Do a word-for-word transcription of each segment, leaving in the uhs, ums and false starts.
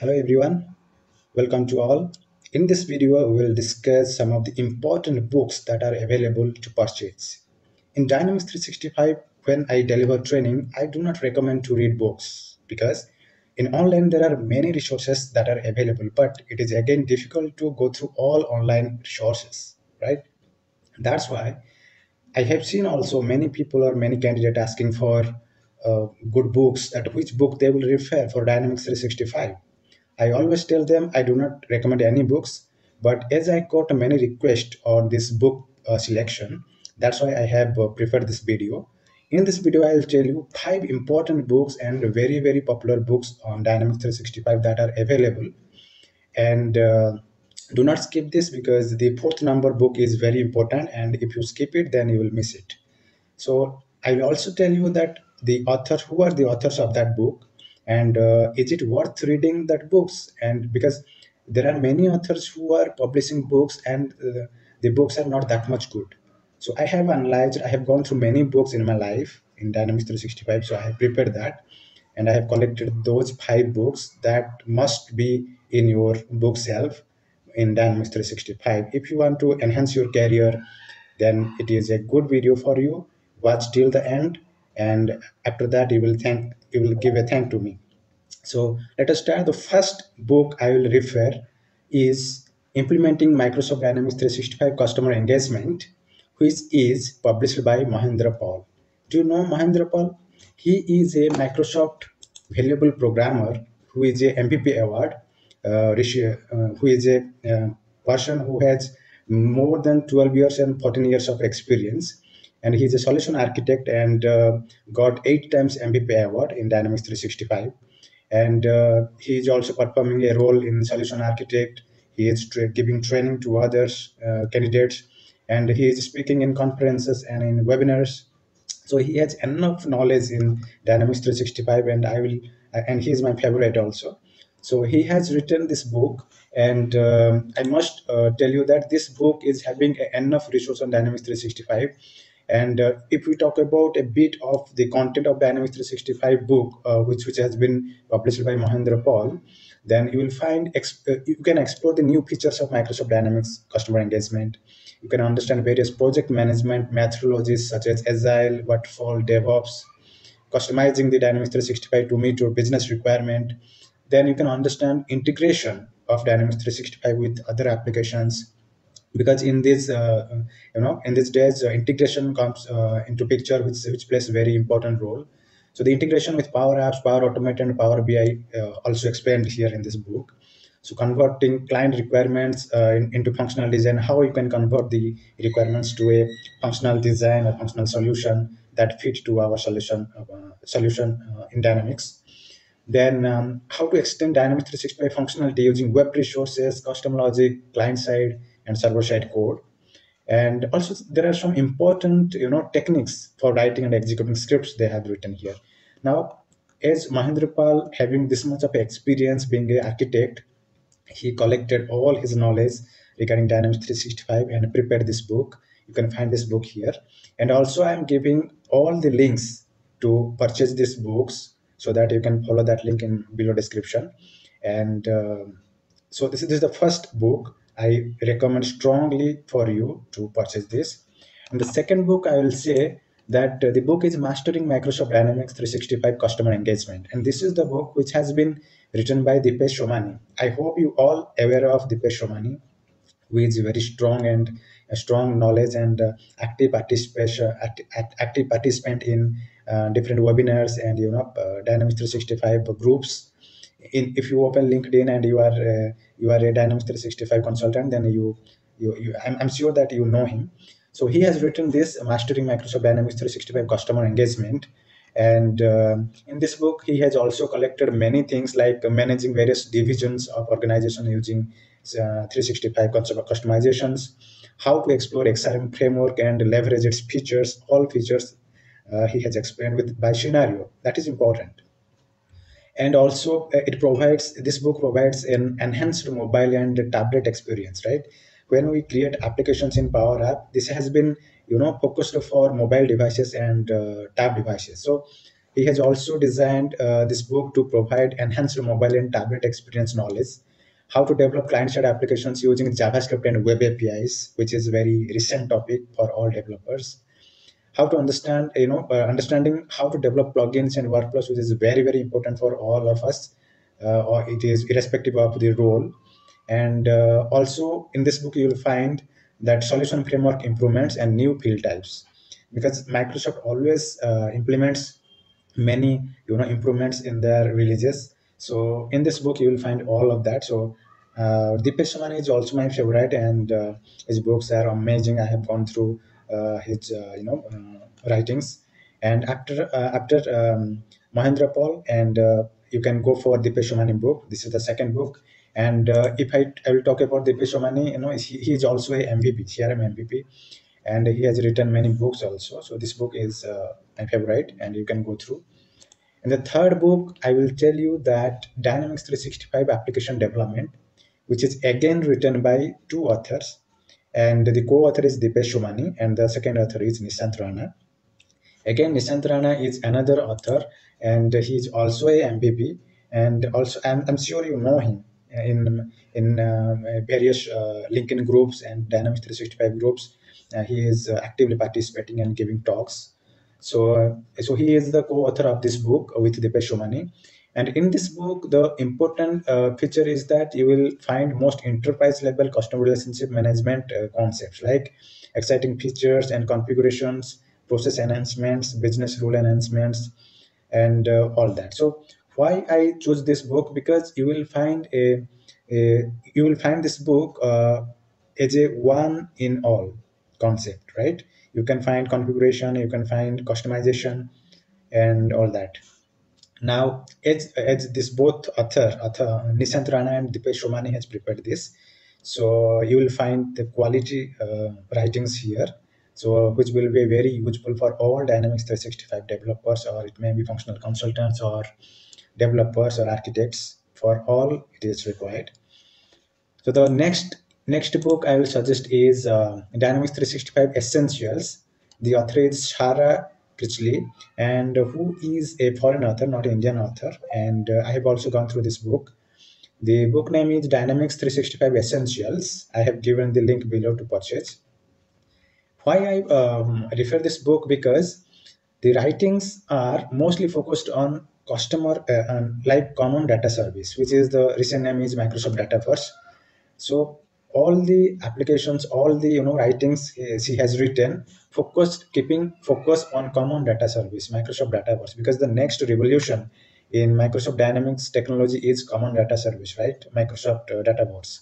Hello everyone, welcome to all. In this video, we will discuss some of the important books that are available to purchase. In Dynamics three sixty-five, when I deliver training, I do not recommend to read books because in online there are many resources that are available, but it is again difficult to go through all online resources, right? That's why I have seen also many people or many candidates asking for uh, good books, at which book they will refer for Dynamics three sixty-five. I always tell them I do not recommend any books, but as I got many requests on this book uh, selection, that's why I have uh, preferred this video. In this video, I will tell you five important books and very, very popular books on Dynamics three sixty-five that are available. And uh, do not skip this because the fourth number book is very important, and if you skip it, then you will miss it. So I will also tell you that the author, who are the authors of that book, and uh, is it worth reading that books, and because there are many authors who are publishing books and uh, the books are not that much good. So I have analyzed, I have gone through many books in my life in Dynamics three sixty-five, so I have prepared that and I have collected those five books that must be in your bookshelf in Dynamics three sixty-five. If you want to enhance your career, then it is a good video for you. Watch till the end, and after that you will thank you will give a thank to me. So let us start. The first book I will refer is Implementing Microsoft Dynamics three sixty-five Customer Engagement, which is published by Mahender Pal. Do you know Mahender Pal? He is a Microsoft valuable programmer who is a M V P award, uh, who is a uh, person who has more than twelve years and fourteen years of experience. And he's a solution architect and uh, got eight times M V P award in Dynamics three sixty-five. And uh, he is also performing a role in solution architect. He is tra giving training to others, uh, candidates, and he is speaking in conferences and in webinars. So he has enough knowledge in Dynamics three sixty-five, and I will, uh, and he is my favorite also. So he has written this book, and uh, I must uh, tell you that this book is having enough resource on Dynamics three sixty-five. And uh, if we talk about a bit of the content of Dynamics three sixty-five book, uh, which, which has been published by Mahender Pal, then you will find, uh, you can explore the new features of Microsoft Dynamics Customer Engagement. You can understand various project management methodologies such as Agile, Waterfall, DevOps, customizing the Dynamics three sixty-five to meet your business requirement. Then you can understand integration of Dynamics three sixty-five with other applications. Because in this, uh, you know, in these days, uh, integration comes uh, into picture, which which plays a very important role. So the integration with Power Apps, Power Automate, and Power B I uh, also explained here in this book. So converting client requirements uh, in, into functional design, how you can convert the requirements to a functional design or functional solution that fit to our solution uh, solution uh, in Dynamics. Then um, how to extend Dynamics three sixty-five functionality using web resources, custom logic, client side, and server-side code. And also there are some important, you know, techniques for writing and executing scripts they have written here. Now, as Mahender Pal, having this much of experience being an architect, he collected all his knowledge regarding Dynamics three sixty-five and prepared this book. You can find this book here. And also I'm giving all the links to purchase these books so that you can follow that link in below description. And uh, so this is, this is the first book I recommend strongly for you to purchase this. And the second book I will say that uh, the book is Mastering Microsoft Dynamics three sixty-five Customer Engagement. And this is the book which has been written by Deepesh Somani. I hope you all aware of Deepesh Somani, who is very strong and uh, strong knowledge and uh, active participation, act, act, active participant in uh, different webinars and, you know, uh, Dynamics three sixty-five groups. In, if you open LinkedIn and you are uh, you are a Dynamics three sixty-five consultant, then you you, you I'm, I'm sure that you know him. So he has written this Mastering Microsoft Dynamics three sixty-five Customer Engagement, and uh, in this book he has also collected many things like managing various divisions of organization using uh, three sixty-five customizations, how to explore X R M framework and leverage its features. All features uh, he has explained with by scenario. That is important. And also it provides, this book provides an enhanced mobile and tablet experience, right? When we create applications in Power App, this has been, you know, focused for mobile devices and uh, tab devices. So He has also designed uh, this book to provide enhanced mobile and tablet experience knowledge, how to develop client-side applications using JavaScript and web A P Is, which is a very recent topic for all developers. How to understand, you know, uh, understanding how to develop plugins and workflows, which is very, very important for all of us, uh, or it is irrespective of the role. And uh, also in this book, you will find that solution framework improvements and new field types, because Microsoft always uh, implements many, you know, improvements in their releases. So in this book, you will find all of that. So uh, Deepesh Somani is also my favorite, and uh, his books are amazing. I have gone through uh, his, uh, you know, uh, writings. And after uh, after um, Mahender Pal, and uh, you can go for Deepesh Somani book. This is the second book. And uh, if I, I will talk about Deepesh Somani, you know, he, he is also a M V P, X R M M V P, and he has written many books also. So this book is uh, my favorite, and you can go through. And the third book, I will tell you that Dynamics three sixty-five Application Development, which is again written by two authors, and the co-author is Deepesh Somani, and the second author is Nishant Rana. Again, Nishant Rana is another author, and he is also a M V P, and also I'm, I'm sure you know him in in uh, various uh, LinkedIn groups and Dynamics three sixty-five groups. Uh, he is uh, actively participating and giving talks. So, uh, so he is the co-author of this book with Deepesh Somani. And in this book, the important uh, feature is that you will find most enterprise-level customer relationship management uh, concepts, like exciting features and configurations, process enhancements, business rule enhancements, and uh, all that. So, why I chose this book? Because you will find a, a you will find this book uh, as a one in all concept, right? You can find configuration, you can find customization, and all that. Now, as as this both author, author Nishant Rana and Deepesh Somani has prepared this, so you will find the quality uh, writings here, so which will be very useful for all Dynamics three sixty-five developers, or it may be functional consultants or developers or architects. For all, it is required. So the next next book I will suggest is uh, Dynamics three sixty-five Essentials. The author is Shara Rich Lee, and who is a foreign author, not an Indian author, and uh, I have also gone through this book. The book name is Dynamics three sixty-five Essentials. I have given the link below to purchase. Why I um, refer this book? Because the writings are mostly focused on customer uh, and like common data service, which is the recent name is Microsoft Dataverse. So all the applications, all the, you know, writings she has written focused, keeping focus on common data service, Microsoft Dataverse, because the next revolution in Microsoft Dynamics technology is common data service, right? Microsoft uh, Dataverse.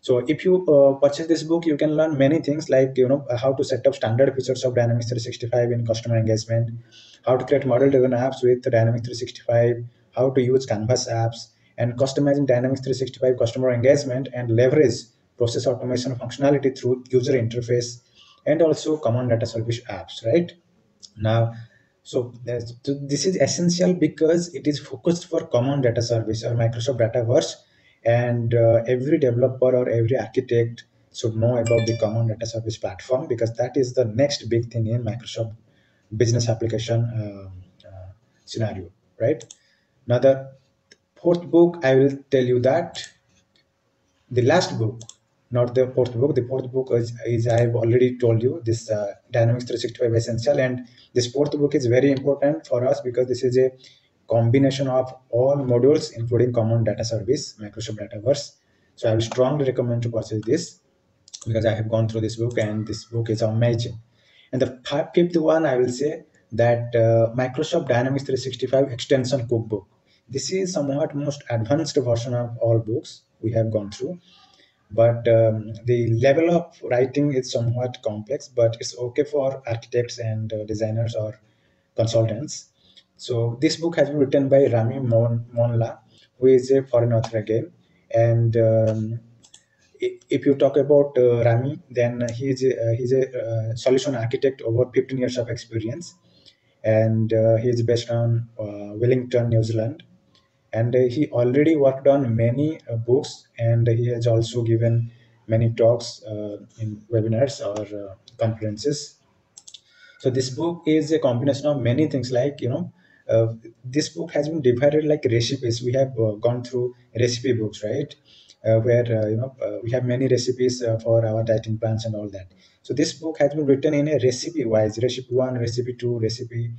So if you uh, purchase this book, you can learn many things, like, you know, how to set up standard features of Dynamics three sixty-five in customer engagement, how to create model-driven apps with Dynamics three sixty-five, how to use Canvas apps, and customizing Dynamics three sixty-five customer engagement, and leverage process automation functionality through user interface, and also common data service apps, right? Now, so this is essential because it is focused for common data service or Microsoft Dataverse, and uh, every developer or every architect should know about the common data service platform, because that is the next big thing in Microsoft business application uh, uh, scenario, right? Now, the fourth book, I will tell you that the last book, not the fourth book. The fourth book is, is I have already told you, this uh, Dynamics three sixty-five Essential, and this fourth book is very important for us because this is a combination of all modules, including common data service, Microsoft Dataverse. So I will strongly recommend to purchase this, because I have gone through this book, and this book is amazing. And the fifth one, I will say that uh, Microsoft Dynamics three sixty-five Extension Cookbook. This is somewhat most advanced version of all books we have gone through. But um, the level of writing is somewhat complex, but it's okay for architects and uh, designers or consultants. So this book has been written by Rami Mounla, who is a foreign author again. And um, if you talk about uh, Rami, then he is a, uh, he's a uh, solution architect, over fifteen years of experience. And uh, he is based on uh, Wellington, New Zealand. And he already worked on many uh, books, and he has also given many talks uh, in webinars or uh, conferences. So this book is a combination of many things, like, you know, uh, this book has been divided like recipes. We have uh, gone through recipe books, right? Uh, where uh, you know uh, we have many recipes uh, for our dieting plans and all that. So this book has been written in a recipe wise, recipe one, recipe two, recipe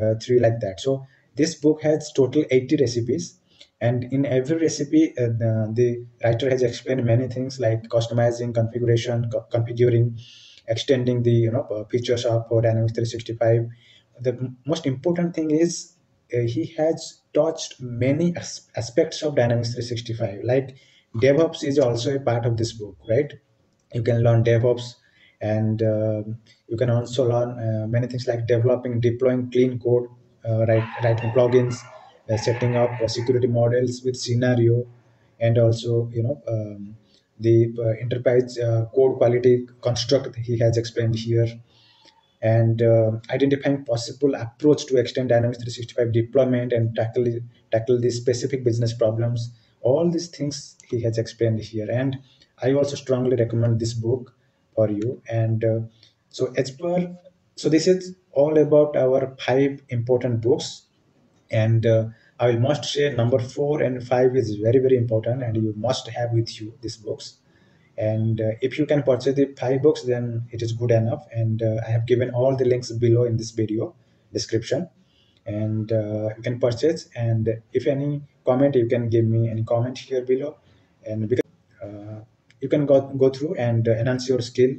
uh, three, like that. So this book has total eighty recipes, and in every recipe uh, the, the writer has explained many things like customizing, configuration, co configuring, extending the you know uh, features of Dynamics three sixty-five. The most important thing is uh, he has touched many as aspects of Dynamics three sixty-five, like DevOps is also a part of this book, right? You can learn DevOps, and uh, you can also learn uh, many things like developing, deploying clean code, uh, write, writing plugins, uh, setting up uh, security models with scenario, and also you know um, the uh, enterprise uh, code quality construct he has explained here, and uh, identifying possible approach to extend Dynamics three sixty-five deployment and tackle tackle the specific business problems. All these things he has explained here, and I also strongly recommend this book for you. And uh, so as per, so this is all about our five important books, and uh, I will must share number four and five is very very important, and you must have with you these books. And uh, if you can purchase the five books, then it is good enough. And uh, I have given all the links below in this video description, and uh, you can purchase. And if any comment, you can give me any comment here below, and because uh, you can go go through and uh, enhance your skill.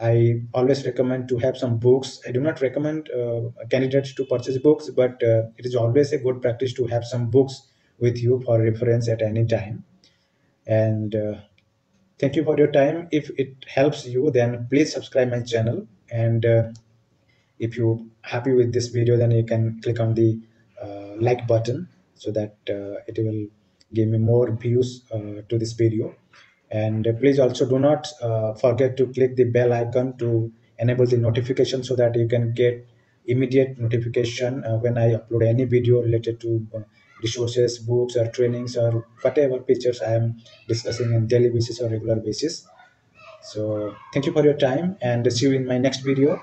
I always recommend to have some books. I do not recommend uh, candidates to purchase books, but uh, it is always a good practice to have some books with you for reference at any time. And uh, thank you for your time. If it helps you, then please subscribe my channel, and uh, if you're happy with this video, then you can click on the uh, like button, so that uh, it will give me more views uh, to this video. And uh, please also do not uh, forget to click the bell icon to enable the notification, so that you can get immediate notification uh, when I upload any video related to uh, resources, books, or trainings, or whatever features I am discussing on daily basis or regular basis. So thank you for your time, and see you in my next video.